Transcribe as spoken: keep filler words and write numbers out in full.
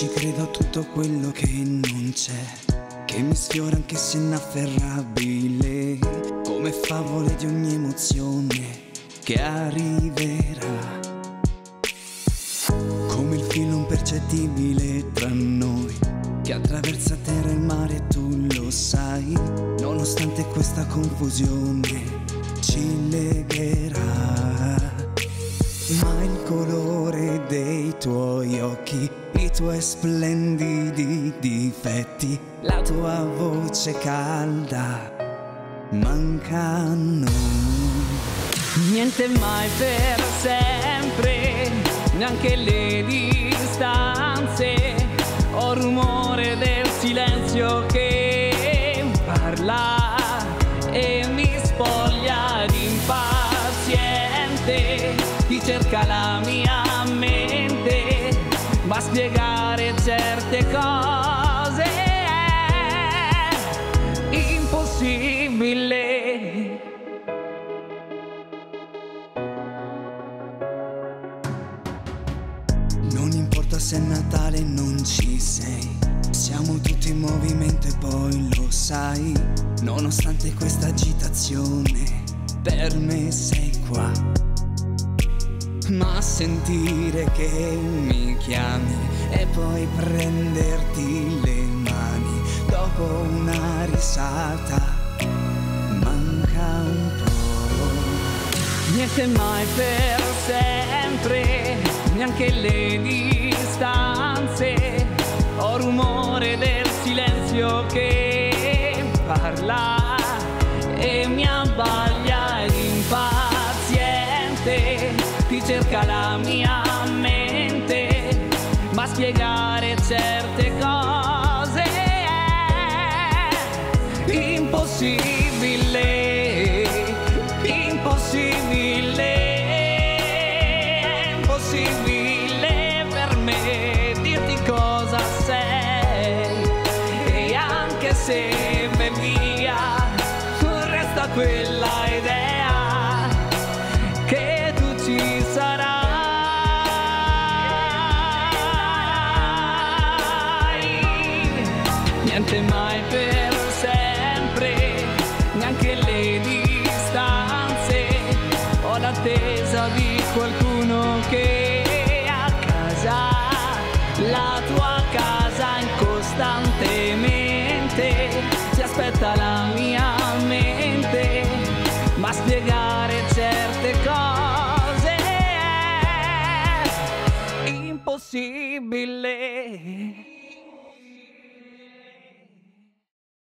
Ci credo a tutto quello che non c'è, che mi sfiora anche se inafferrabile, come favole di ogni emozione che arriverà, come il filo impercettibile tra noi che attraversa terra e mare, tu lo sai. Nonostante questa confusione ci legherà, ma il colore dei tuoi occhi, i tuoi splendidi difetti, la tua voce calda mancano. Niente mai per sempre, neanche le distanze, o rumore del silenzio che parla e mi spoglia d'impaziente, ti cerca la mia mente, ma spiegare certe cose è impossibile. Non importa se è Natale non ci sei, siamo tutti in movimento e poi lo sai. Nonostante questa agitazione per me sei qua, ma sentire che mi chiami e poi prenderti le mani dopo una risata manca un po'. Niente mai per sempre, neanche le distanze, o rumore del silenzio che parla e mi abbaglia impaziente, ti cerca la mia mente, ma spiegare certe cose è impossibile, impossibile, impossibile per me dirti cosa sei, e anche se vai via, resta quella idea. Niente mai per sempre, neanche le distanze, ho l'attesa di qualcuno che a casa, la tua casa incostantemente, si aspetta la mia mente, ma spiegare certe cose è impossibile.